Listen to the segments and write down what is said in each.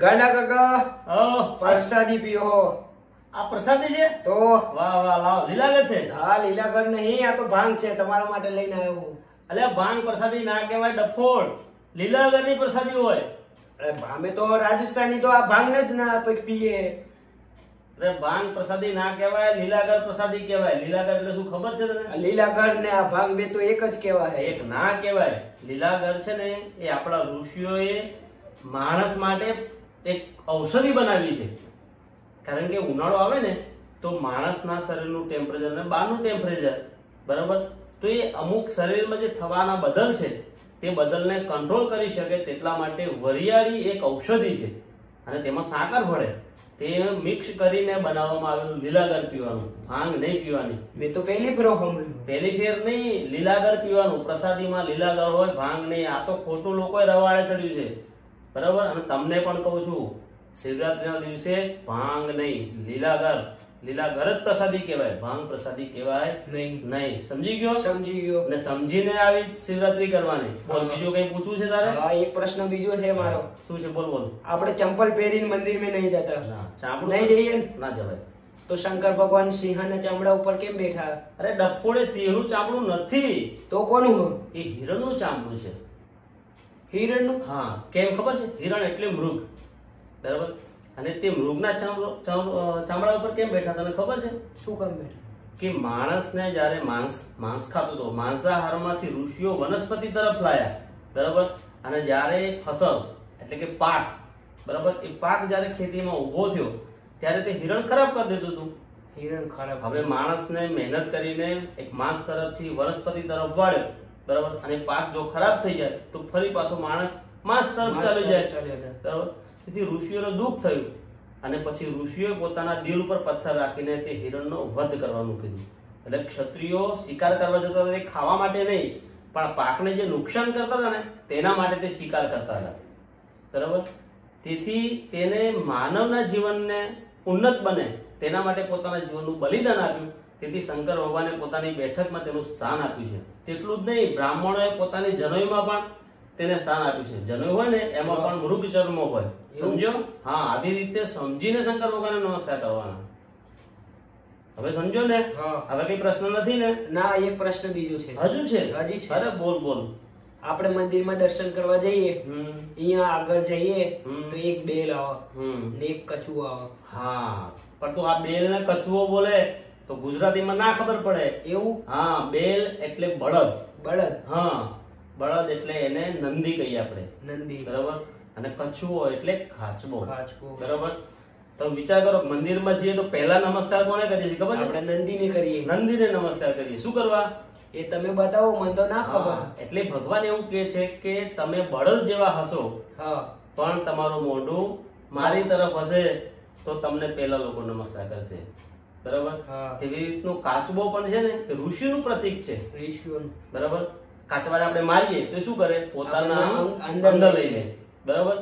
ગાના કાકા ઓ પ્રસાદી પીઓ આ પ્રસાદી છે તો વાહ વાહ લાવ લીલાગર છે હા લીલાગર નહીં આ તો ભાંગ છે તમારા માટે લઈને આવ્યો અલ્યા ભાંગ પ્રસાદી ના કહેવાય ડફોળ લીલાગર ની પ્રસાદી હોય અરે ભામે તો રાજસ્થાની તો આ ભાંગ ન જ ના પીએ अरे भांग प्रसादी ना कहवाय लीलागर प्रसादी कहवाय लीलागर એટલે શું ખબર છે તને લીલાગર ને આ ભાંગ બે તો એક જ કહેવાય એક ના કહેવાય લીલાગર છે ને એ આપડા ઋષિઓએ માણસ માટે એક ઔષધિ બનાવી છે કારણ કે ઉનાળો આવે ને તો માણસના શરીરનું ટેમ્પરેચર ને બહારનું ટેમ્પરેચર બરાબર તો એ અમુક શરીરમાં જે થવાના બદલ છે તે બદલને કંટ્રોલ કરી શકે તેટલા માટે વરિયાળી એક ઔષધિ છે અને તેમાં સાકર ભળે તે મિક્સ કરીને બનાવવામાં આવેલું લીલાગર પીવાનું ભાંગ નહીં પીવાની મેં તો પહેલી ફેર નહીં લીલાગર પીવાનું પ્રસાદીમાં લીલાગર હોય ભાંગ નહીં આ તો ખોટું લોકોએ રવાડે ચડ્યું છે બરાબર અને તમને પણ કહું છું શિવરાત્રીના દિવસે ભાંગ નહીં લીલાગર જ પ્રસાદી કહેવાય ભાંગ પ્રસાદી કહેવાય નહીં સમજી ગયો ને સમજીને આવી શિવરાત્રી કરવાની બોલ બીજો કંઈ પૂછવું છે તારે હા એક પ્રશ્ન બીજો છે મારો શું છે બોલ આપણે ચંપલ પહેરીને મંદિર મે નહીં જતા ચામડું નહીં જઈએ ના જવાય તો શંકર ભગવાન સિંહના ચામડા ઉપર કેમ બેઠા અરે ડફોડે સિંહનું ચામડું નથી તો કોનું એ હિરણનું ચામડું છે હિરણનું હા કેમ ખબર છે હિરણ એટલે મૃગ બરાબર અને તે મૃગના ચામડા ઉપર કેમ બેઠા તને ખબર છે શું કામ બેઠા કે માણસને જ્યારે માંસ ખાતો હતો માંસાહારમાંથી ઋષિઓ વનસ્પતિ તરફ લાયા બરાબર અને જ્યારે ફસલ એટલે કે પાક બરાબર એ પાક જ્યારે ખેતીમાં ઊભો થયો ત્યારે તે હિરણ ખરાબ કરી દેતું હતું હિરણ ખરાબ હવે માણસને મહેનત કરીને એક માંસ તરફથી વનસ્પતિ તરફ વાળ્યો બરાબર અને પાક જો ખરાબ થઈ જાય તો ફરી પાછો માણસ માંસ તરફ ચાલ્યો જાય બરાબર ઋષિઓને દુઃખ થયું અને પછી ઋષિઓએ પોતાના દિલ ઉપર પથ્થર રાખીને તે હિરણનો વધ કરવાનું કીધું એટલે ક્ષત્રિયો શિકાર કરવા જતા હતા તે ખાવા માટે નહીં પણ પાકને જે નુકસાન કરતા હતા ને તેના માટે તે શિકાર કરતા હતા બરાબર તેથી તેને માનવના જીવનને ઉન્નત બને તેના માટે પોતાના જીવનનું બલિદાન આપ્યું તેથી શંકર ભગવાને પોતાની બેઠકમાં તેનું સ્થાન આપ્યું છે તેટલું જ નહીં બ્રાહ્મણોએ પોતાની જનોઈમાં પણ તેને સ્થાન આપ્યું છે જનોઈ હોય ને એમાં પણ મૃગ ચર્મ હોય સમજો હા આવી રીતે સમજીને શંકર ભગવાનને નમસ્કાર કરવાના હવે સમજો ને હવે કઈ પ્રશ્ન નથી ને ના એક પ્રશ્ન બીજો છે હજુ છે અરે બોલ આપણે મંદિરમાં દર્શન કરવા જઈએ અહીંયા આગળ જઈએ તો એક બેલ આવે ને એક કછુઓ આવે હા પણ તો આ બેલ ને કછુઓ બોલે તો ગુજરાતીમાં ના ખબર પડે એવું હા બેલ એટલે બળદ હા બળદ એટલે એને નંદી કહીએ આપણે નંદી બરાબર અને કછુઓ એટલે ખાચબો બરાબર તો વિચાર કરો મંદિરમાં જઈએ તો પહેલા નમસ્કાર કોને કરીએ છીએ ખબર આપણે નંદીને નમસ્કાર કરીએ શું કરવા એ તમે બતાવો મને તો ના ખબર એટલે ભગવાન એવું કહે છે કે તમે બળદ જેવા હશો હા પણ તમારું મોઢું મારી તરફ હશે તો તમને પહેલા લોકો નમસ્કાર કરશે બરાબર તેવી રીતનું કાચબો પણ છે ને ઋષિનું પ્રતીક છે ઋષિનું બરાબર કાચબાને આપણે મારીએ તો શું કરે પોતાના અંદર લઈ લે બરાબર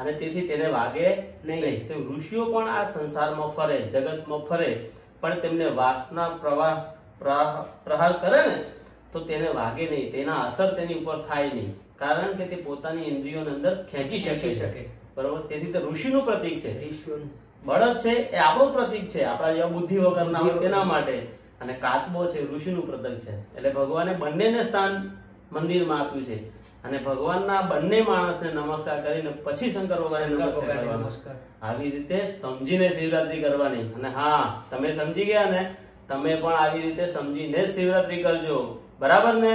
અને તેથી તેને વાગે નહીં તો ઋષિઓ પણ આ સંસારમાં ફરે જગતમાં ફરે પણ તેમને વાસના પ્રહાર કરે ને તો તેને વાગે નહીં તેના અસર તેની ઉપર થાય નહીં કારણ કે તે પોતાની ઇન્દ્રિયોની અંદર ખેંચી શકે બરાબર તેથી તે ઋષિનું પ્રતીક છે બળદ છે એ આપણું પ્રતીક છે આપણા જેવા બુદ્ધિ વગરના હોય તેના માટે અને કાચબો છે ઋષિનું પ્રતીક છે એટલે ભગવાને બંનેને સ્થાન મંદિરમાં આપ્યું છે અને ભગવાનના બંને માણસને નમસ્કાર કરીને પછી શંકર ભગવાનને નમસ્કાર કરવાનો આવી રીતે સમજીને શિવરાત્રી કરવાની અને હા તમે સમજી ગયા ને તમે પણ આવી રીતે સમજીને શિવરાત્રી કરજો બરાબર ને